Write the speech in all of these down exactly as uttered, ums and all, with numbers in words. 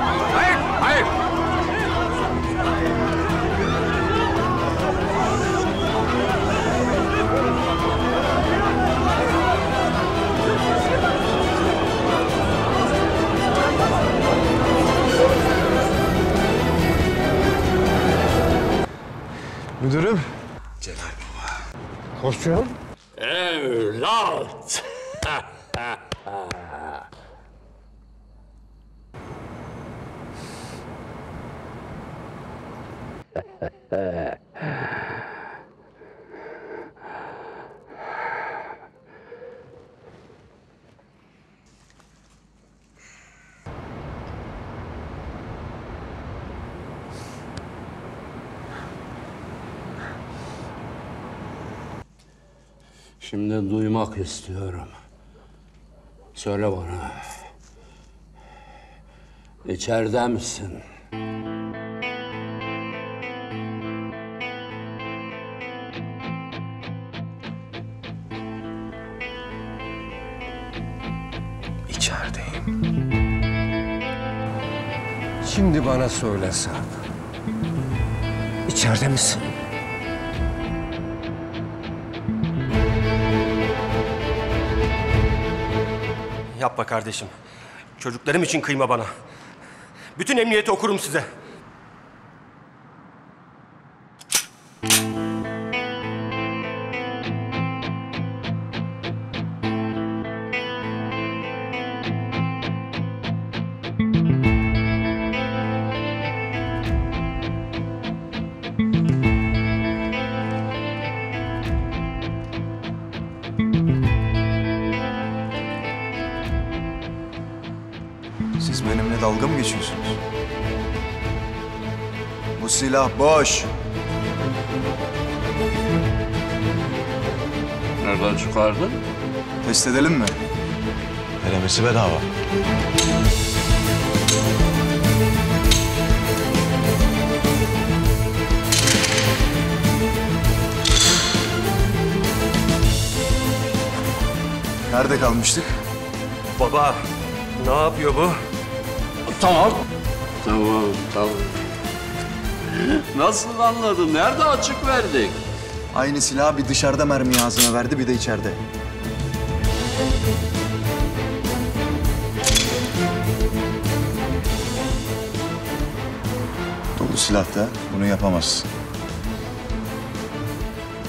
Hayır, hayır, hayır. Müdürüm. Celal baba. Koşuyorum. Evlat. Şimdi duymak istiyorum. Söyle bana. İçeride misin? İçerideyim. Şimdi bana söyle Sarp. İçeride misin? Yapma kardeşim. Çocuklarım için kıyma bana. Bütün emniyeti okurum size. Bu silah boş. Nereden çıkardın? Test edelim mi? Elemesi bedava. Nerede kalmıştık? Baba, ne yapıyor bu? Tamam. Tamam, tamam. Nasıl anladın? Nerede açık verdik? Aynı silahı bir dışarıda mermi ağzına verdi, bir de içeride. Dolu silahta bunu yapamazsın.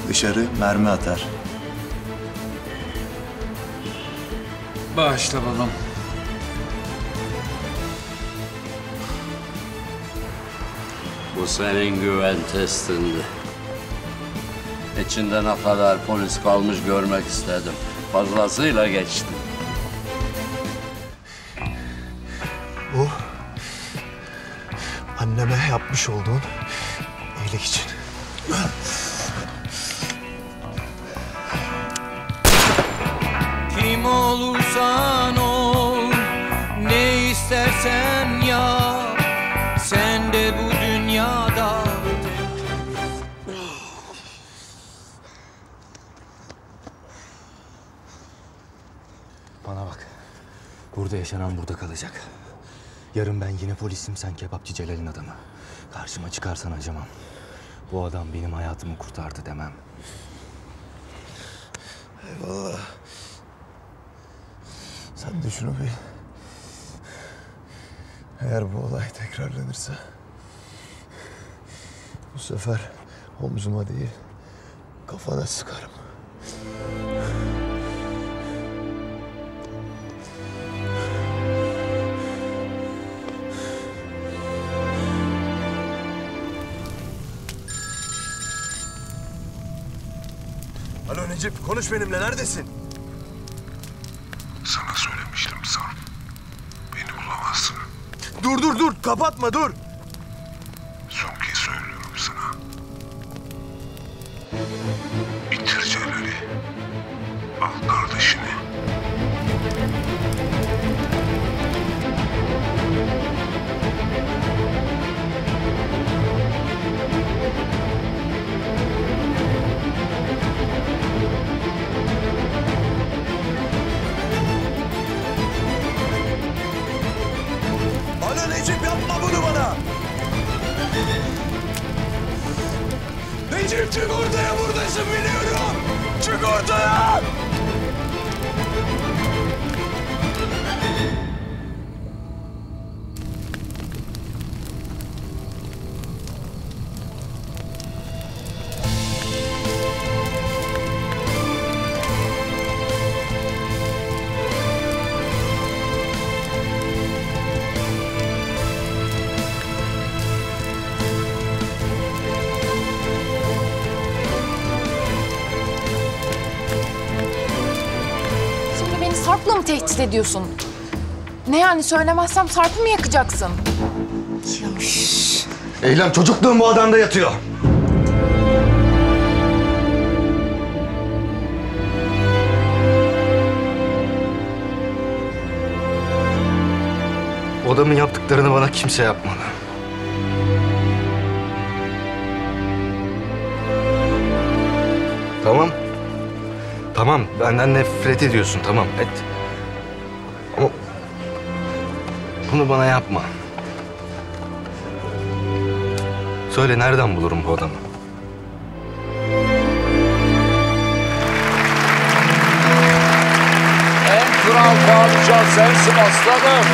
Dışarı mermi atar. Bağışla babam. Bu senin güven testindi. İçinde ne kadar polis kalmış görmek istedim. Fazlasıyla geçtim. Bu anneme yapmış olduğun iyilik için. Kim olursan ol, ne istersen yap, sen de bu dünyada. Bana bak. Burada yaşanan burada kalacak. Yarın ben yine polisim, sen kebapçı Celal'in adamı. Karşıma çıkarsan acımam. Bu adam benim hayatımı kurtardı demem. Eyvallah. Sen de şunu bil. Eğer bu olay tekrarlanırsa, bu sefer omzuma değil, kafana sıkarım. Alo Necip, konuş benimle, neredesin? Sana söylemiştim Sarp, beni bulamazsın. Dur, dur, dur, kapatma, dur! Bitir Celal'i. Al kardeşini. Alo Yapma Necip, yapma bunu bana! Necip çık ortaya, buradasın biliyorum! Çık ortaya! Sarp'la mı tehdit ediyorsun? Ne yani, söylemezsem Sarp'ı mı yakacaksın? Şşş! Eylem, çocukluğum bu adamda yatıyor. O adamın yaptıklarını bana kimse yapmadı. Tamam. Tamam, benden nefret ediyorsun, tamam et. Ama bunu bana yapma. Söyle, nereden bulurum bu adamı? En kral parça sensin aslanım.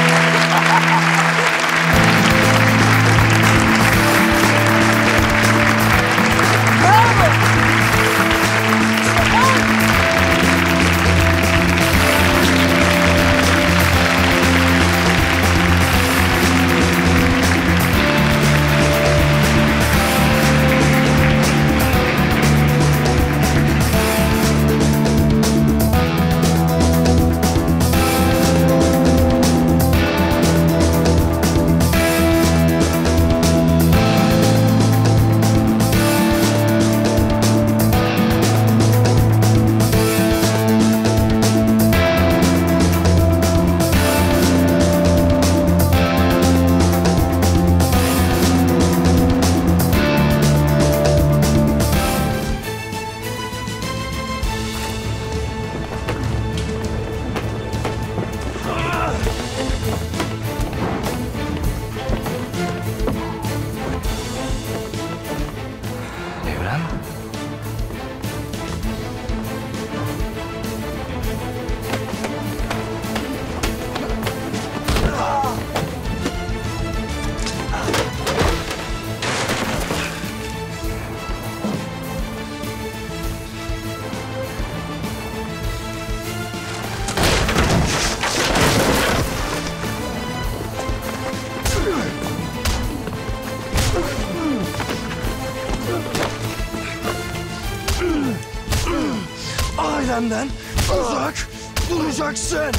Benden uzak duracaksın.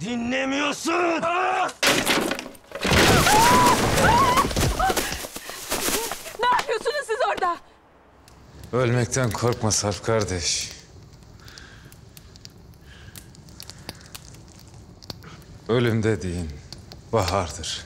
Dinlemiyorsun! Aa! Ne yapıyorsunuz siz orada? Ölmekten korkma Sarp kardeş. Ölüm dediğin bahardır.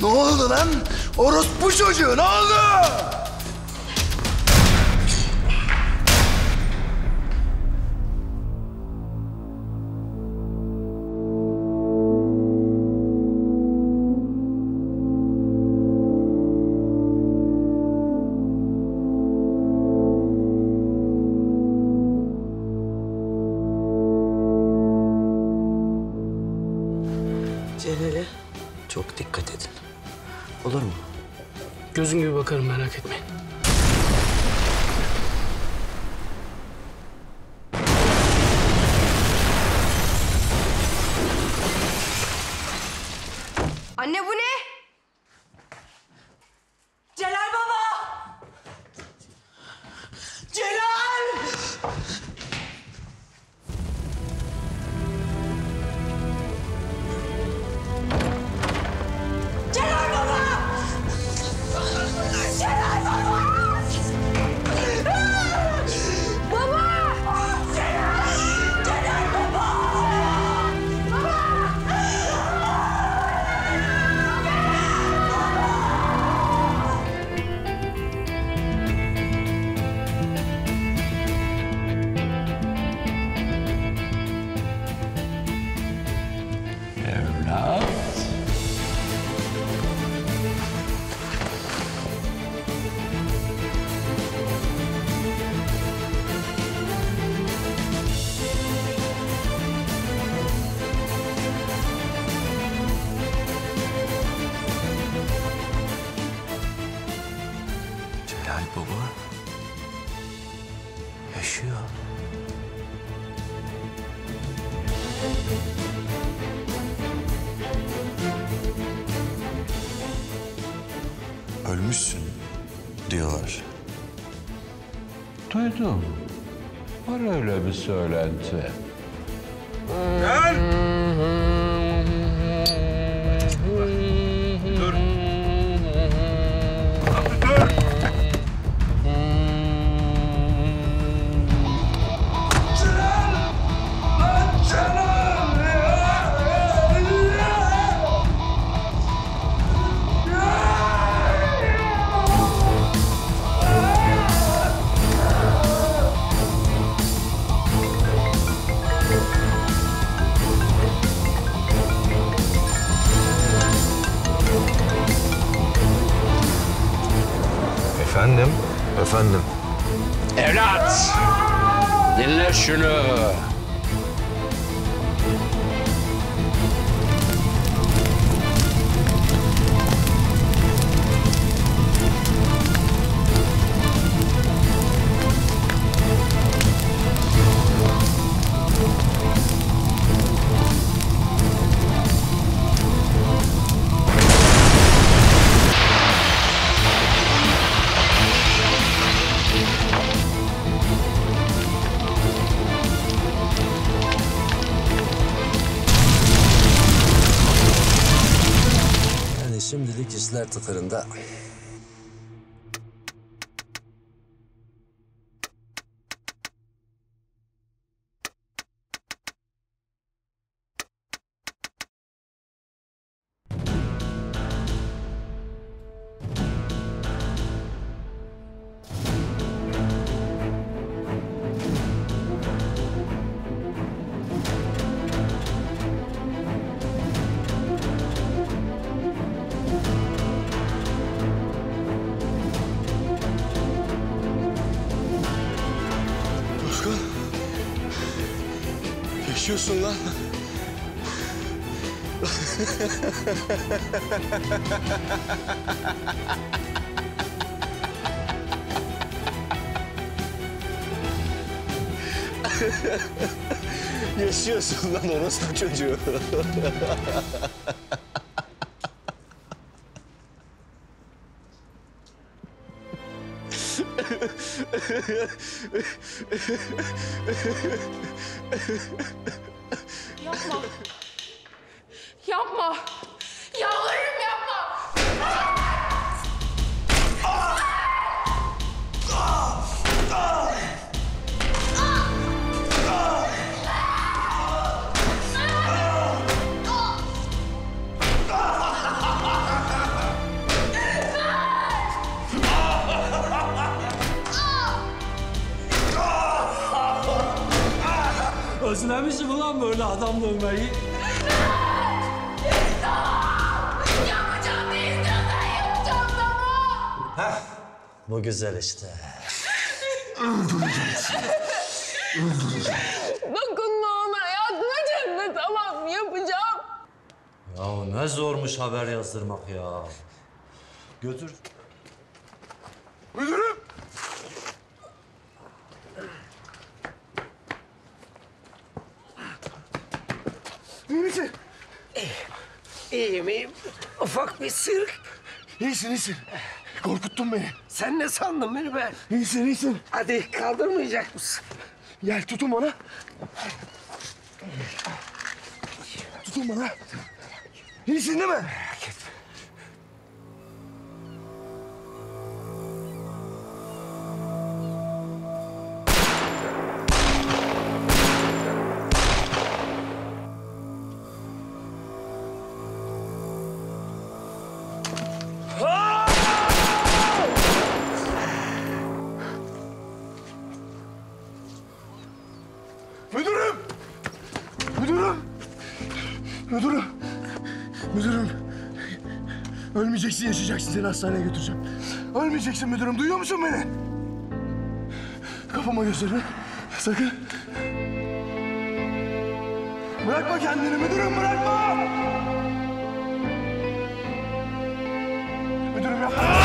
Ne oldu lan? Orospu çocuğu ne oldu? Çok dikkat edin. Olur mu? Gözün gibi bakarım, merak etmeyin. Anne bu ne? Celal baba! Celal! Yaşıyor. Ölmüşsün diyorlar. Duydum. Var öyle bir söylenti. Gel! Dur. Dur. Efendim? Efendim? Evlat! Dinle şunu! Şimdilik işler tıtırında. Yaşıyorsun lan. Yaşıyorsun lan orospu çocuğu. Yapma. Yapma. Yalvarırım yapma. adamla Ömer'i... Yapacağım, ne istiyorsan yapacağım baba! Hah, bu güzel işte. Öldüreceğim. Öldüreceğim. Dokunma ona, yatma cennet, tamam yapacağım. Ya ne zormuş haber yazdırmak ya. Götür. Müdürüm! İyi misin? İyiyim. İyiyim, iyiyim. Ufak bir sırk. İyisin, iyisin. Korkuttun beni. Sen ne sandın beni be? İyisin, iyisin. Hadi kaldırmayacak mısın? Gel, tutun bana. Tutun bana. İyisin değil mi? Müdürüm, müdürüm. Ölmeyeceksin, yaşayacaksın. Seni hastaneye götüreceğim. Ölmeyeceksin müdürüm, duyuyor musun beni? Kafama gözlerini, sakın. Bırakma kendini müdürüm, bırakma! Müdürüm yapma.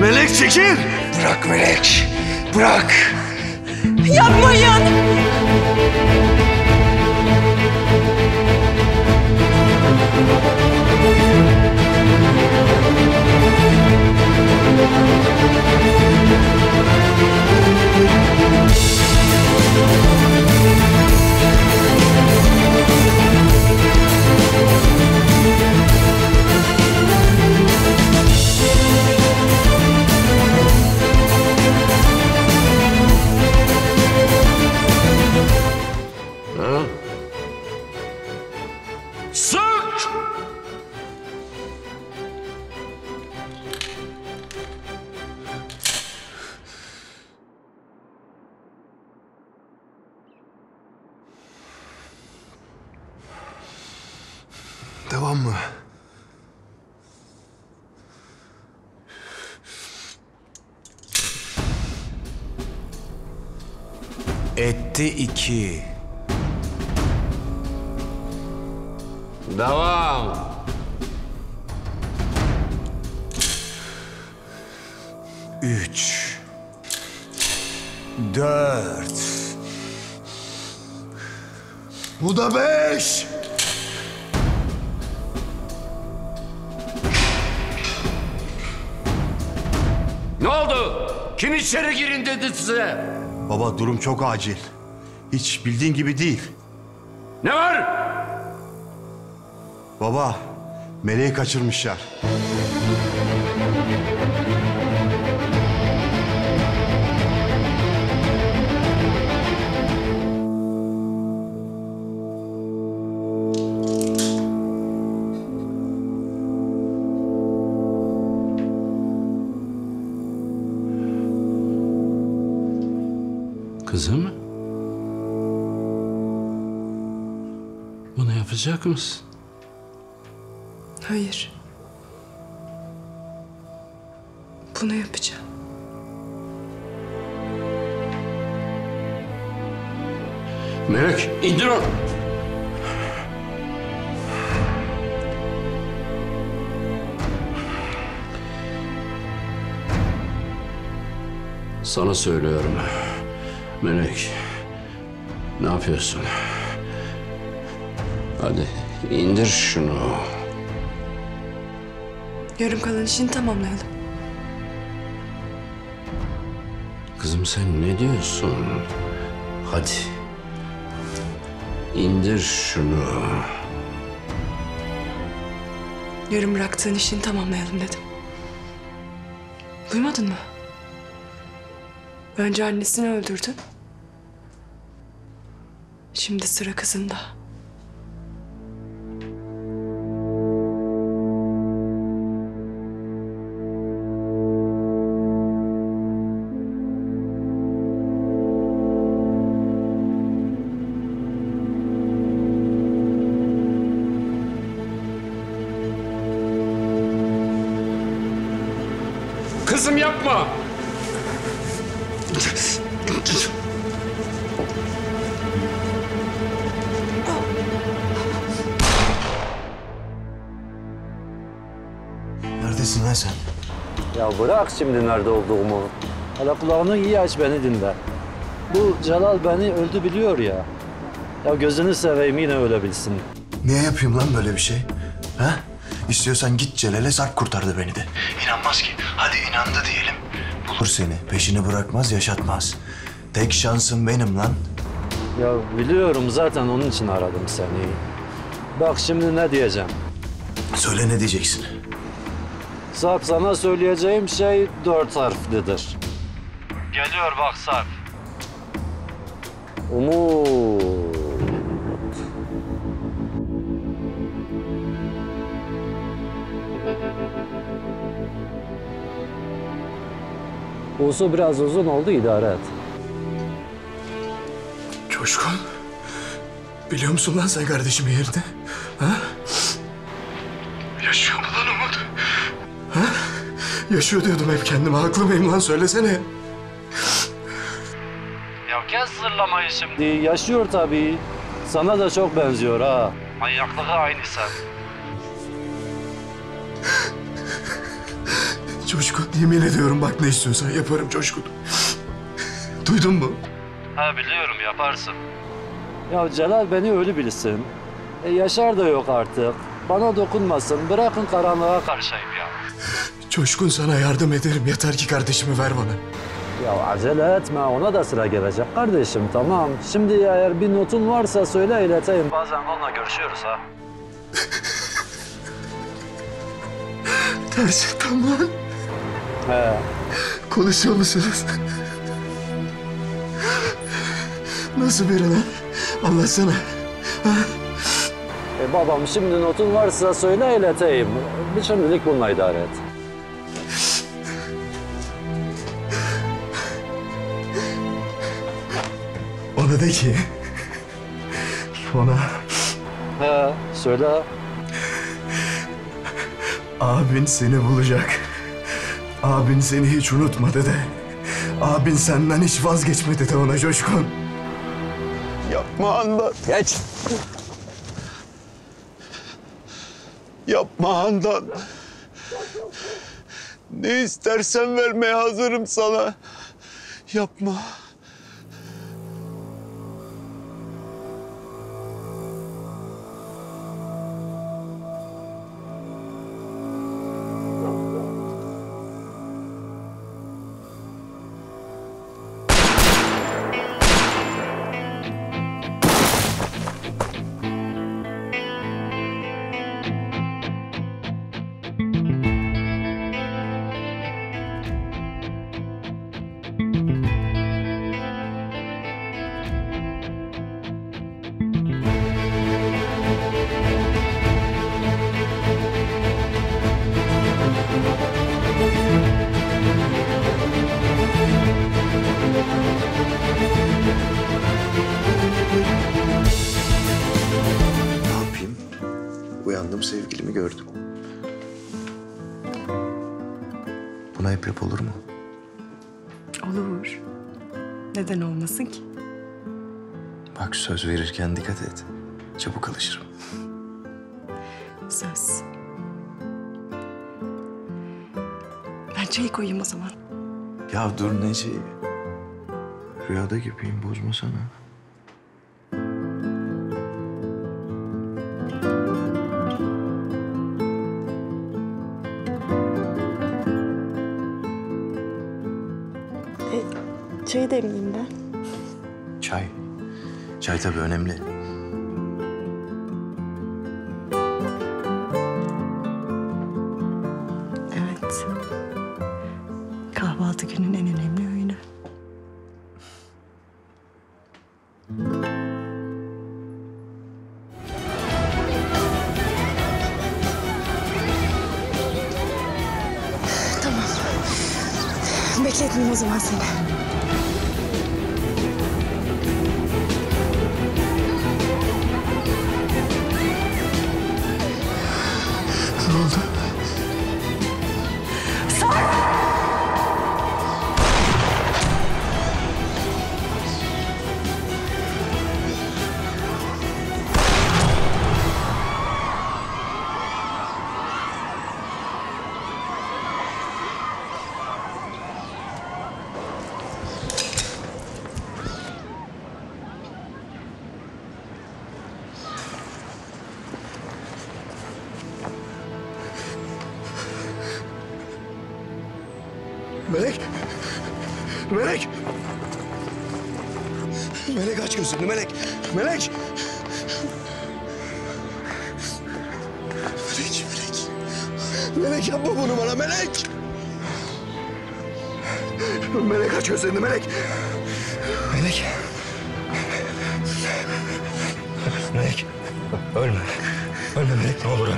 Melek çekil! Bırak Melek, bırak! Yapmayın! Devam mı? Etti iki. Devam. Üç. Dört. Bu da beş. Ne oldu? Kim içeri girin dedi size? Baba durum çok acil. Hiç bildiğin gibi değil. Ne var? Baba, Melek'i kaçırmışlar. Kızım mı? Bunu yapacak mısın? Hayır. Bunu yapacağım. Melek, indir onu. Sana söylüyorum. Melek, ne yapıyorsun? Hadi indir şunu. Yarım kalan işini tamamlayalım. Kızım sen ne diyorsun? Hadi. İndir şunu. Yarım bıraktığın işini tamamlayalım dedim. Duymadın mı? Önce annesini öldürdün. Şimdi sıra kızında. Kızım yapma! Neredesin lan sen? Ya bırak şimdi nerede olduğumu. Hala kulağını iyi aç, beni dinle. Bu Celal beni öldü biliyor ya. Ya gözünü seveyim yine öyle bilsin. Niye yapayım lan böyle bir şey? Ha? İstiyorsan git Celal'e, Sarp kurtardı beni de. İnanmaz ki. Hadi inandı diyelim. Bulur seni. Peşini bırakmaz, yaşatmaz. Tek şansım benim lan. Ya biliyorum, zaten onun için aradım seni. Bak şimdi ne diyeceğim. Söyle, ne diyeceksin? Sarp, sana söyleyeceğim şey dört harflidir. Geliyor bak Sarp. Umut. Usu biraz uzun oldu, idare et. Coşkun, biliyor musun lan sen kardeşimin yerini? Ha? Yaşıyor mu lan Umut? Ha? Yaşıyor diyordum hep kendime, haklı mıyım lan, söylesene. Ya kes zırlamayı şimdi. Yaşıyor tabii. Sana da çok benziyor ha. Manyaklığı aynı sen. Coşkun, yemin ediyorum bak ne istiyorsan yaparım Coşkun. Duydun mu? Ha, biliyorum, yaparsın. Ya Celal beni ölü bilsin. E, Yaşar da yok artık. Bana dokunmasın, bırakın karanlığa karışayım ya. Coşkun, sana yardım ederim, yeter ki kardeşimi ver bana. Ya acele etme, ona da sıra gelecek kardeşim, tamam. Şimdi eğer bir notun varsa söyle, ileteyim. Bazen onunla görüşüyoruz ha. Tersi tamam. He. Konuşuyor musunuz? Nasıl biri lan? Anlatsana. E babam, şimdi notun varsa söyle, ileteyim. Bir şimdilik bununla idare et. Ona de ki... Ona... He, söyle. Abin seni bulacak. Abin seni hiç unutmadı de. Abin senden hiç vazgeçmedi de ona Coşkun. Yapma Handan. Geç. Yapma Handan. Ne istersen vermeye hazırım sana. Yapma. Uyandım, sevgilimi gördüm. Buna hep yap olur mu? Olur. Neden olmasın ki? Bak, söz verirken dikkat et. Çabuk alışırım. Söz. Ben çayı koyayım o zaman. Ya dur, ne çayı? Rüyada gibiyim, bozmasana. Çayı demleyeyim ben. Çay. Çay tabii önemli. Evet. Kahvaltı günün en önemli öğünü. Tamam. Bekletmeyeyim o zaman seni. Melek! Melek! Melek aç gözünü, Melek! Melek! Melek, Melek! Melek yapma bunu bana, Melek! Melek aç gözünü, Melek! Melek! Melek! Ölme! Ölme Melek, ne olur ölme!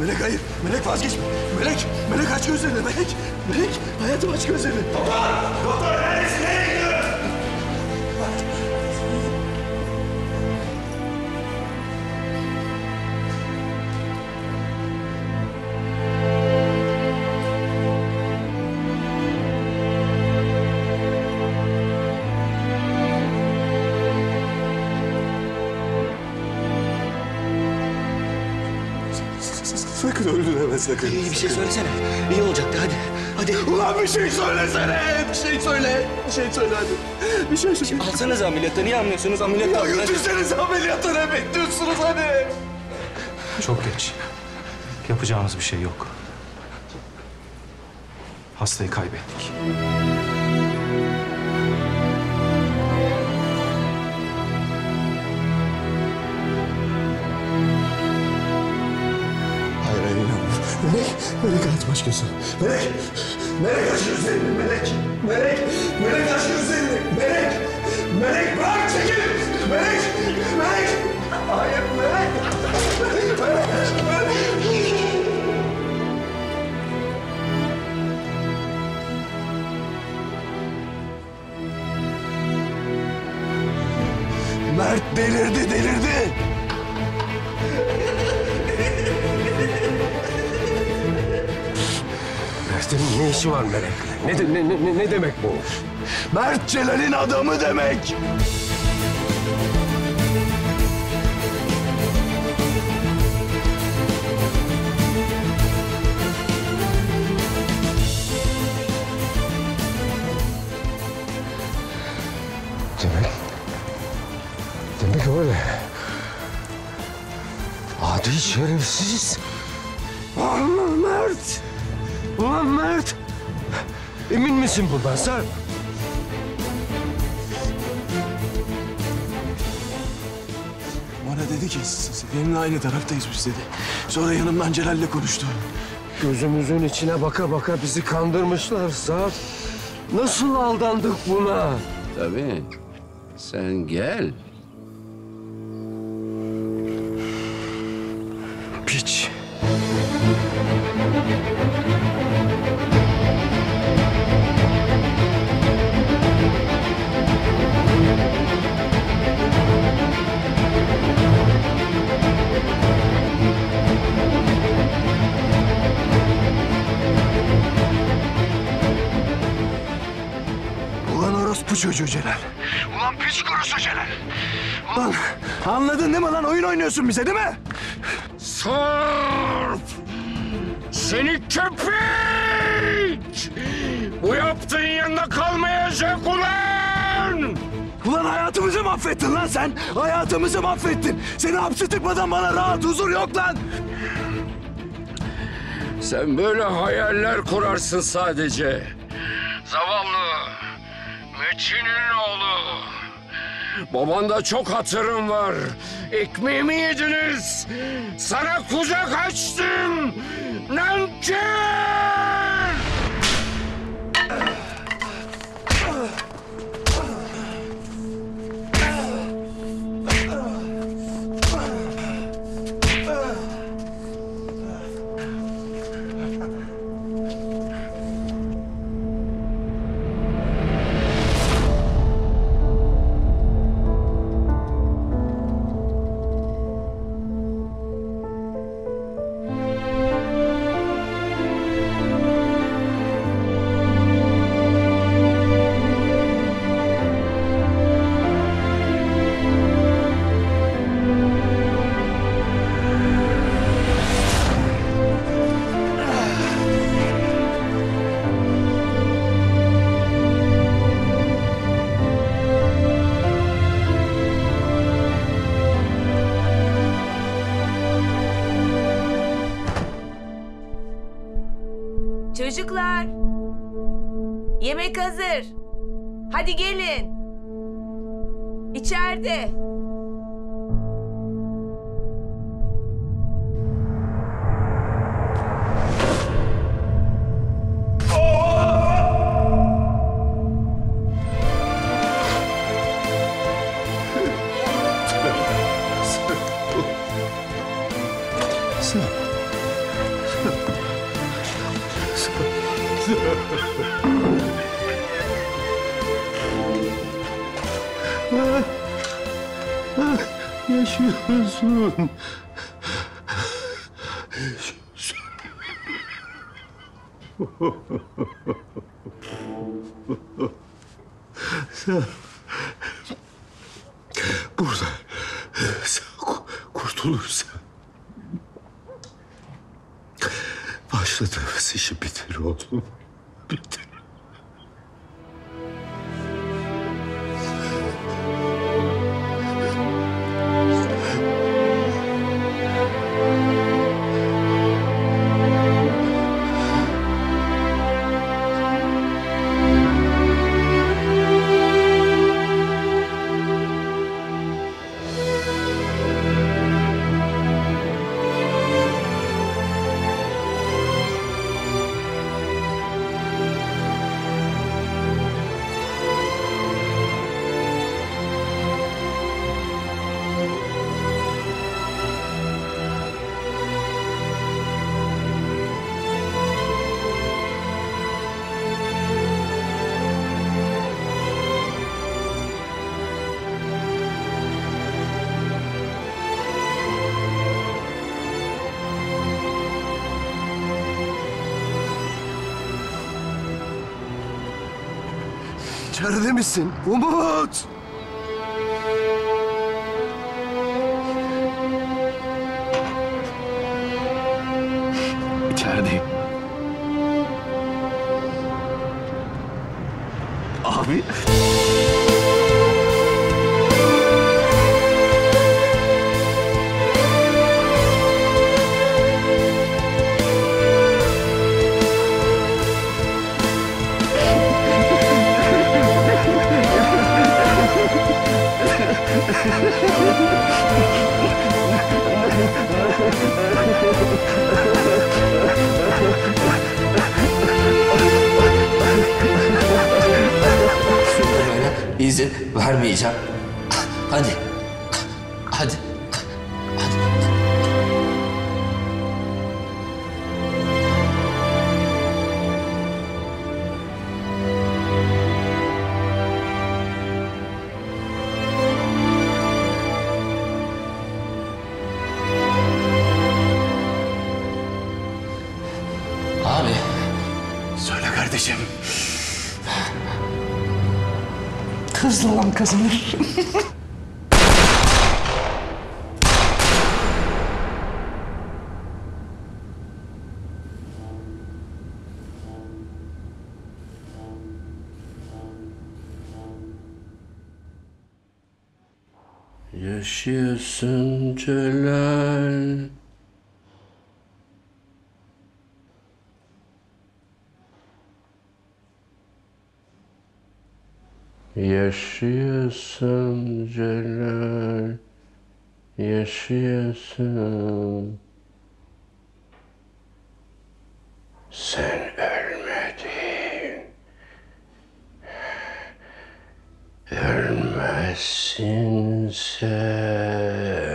Melek hayır, Melek vazgeçme. Melek, Melek aç gözlerini, Melek. Melek, hayatım aç gözlerini. Doktor, doktor neredesin, nereye gidiyorsun? Sakın öldün hemen, sakın. İyi, iyi bir şey söylesene. İyi olacaktı, hadi. Hadi. Ulan bir şey söylesene. Bir şey söyle. Bir şey söyle hadi. Bir şey söyle. Alsanıza ameliyatı. Niye anlıyorsunuz ameliyatı? Ya götürsenize ameliyatı. Ne bekliyorsunuz hadi? Çok geç. Yapacağımız bir şey yok. Hastayı kaybettik. Melek, Melek hayatım aç gözünü. Melek, Melek aç gözünü, Melek. Melek, Melek aç gözünü, Melek. Melek bırak çekil, Melek, Melek. Hayır, Melek. Melek, Melek, Melek. Mert delirdi, delirdi. Mert'in ne işi var Melek'le? Ne, ne, ne, ne demek bu? Mert Celal'in adamı demek! Demek... Demek öyle. Adi şerefsiz. Allah Mert! Ulan Mert! Emin misin bundan Sarp? Bana dedi ki benimle aynı taraftayız biz dedi. Sonra yanımdan Celal'le konuştu. Gözümüzün içine baka baka bizi kandırmışlar Sarp. Nasıl aldandık buna? Tabii. Sen gel. çocuğu Celal. Ulan piç kurusu Celal. Ulan anladın değil mi lan? Oyun oynuyorsun bize değil mi? Sarp! Seni köpek! Bu yaptığın yanında kalmayacak ulan! Ulan hayatımızı mahvettin lan sen! Hayatımızı mahvettin! Seni hapse tıkmadan bana rahat huzur yok lan! Sen böyle hayaller kurarsın sadece. Zavallı, Metin'in oğlu. Babanda çok hatırım var. Ekmeğimi yediniz. Sana kucak açtım. Nankör! Çocuklar, yemek hazır. Hadi gelin. İçeride. Yaşıyorsun. Yaşıyorsun. Sen burada sen kurtulursan başladığımız işi bitir oğlum. Bitir. Nerede misin? Umut! İçerideyim. Abi... İzin vermeyeceğim. Hadi. Hadi. Hadi. Abi. Söyle kardeşim. sağlam kazanır. Yaşıyorsun Celal, yaşıyorsun Celal, yaşıyorsun. Sen ölmedin, ölmezsin sen.